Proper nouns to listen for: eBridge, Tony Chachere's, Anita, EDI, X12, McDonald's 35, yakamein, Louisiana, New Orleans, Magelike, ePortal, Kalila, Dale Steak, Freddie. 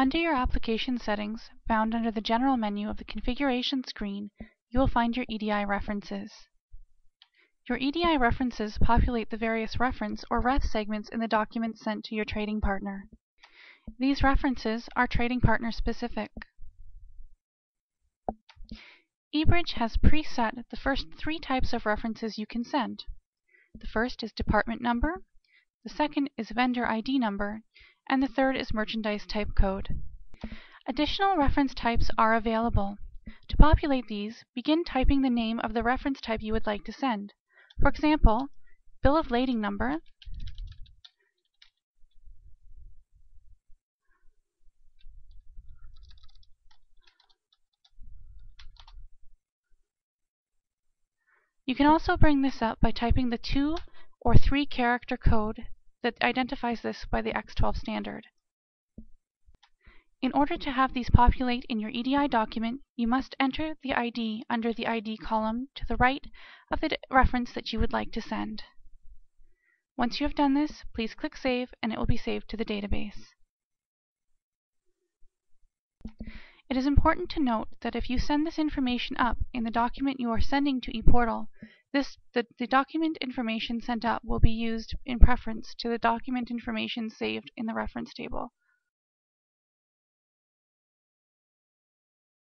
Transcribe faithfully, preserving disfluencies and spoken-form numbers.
Under your application settings, found under the general menu of the configuration screen, you will find your E D I references. Your E D I references populate the various reference or ref segments in the documents sent to your trading partner. These references are trading partner specific. eBridge has preset the first three types of references you can send. The first is department number, the second is vendor I D number, and the third is merchandise type code. Additional reference types are available. To populate these, begin typing the name of the reference type you would like to send. For example, bill of lading number, you can also bring this up by typing the two or three character code that identifies this by the X twelve standard. In order to have these populate in your E D I document, you must enter the I D under the I D column to the right of the reference that you would like to send. Once you have done this, please click Save and it will be saved to the database. It is important to note that if you send this information up in the document you are sending to ePortal, this, the, the document information sent up will be used in preference to the document information saved in the reference table.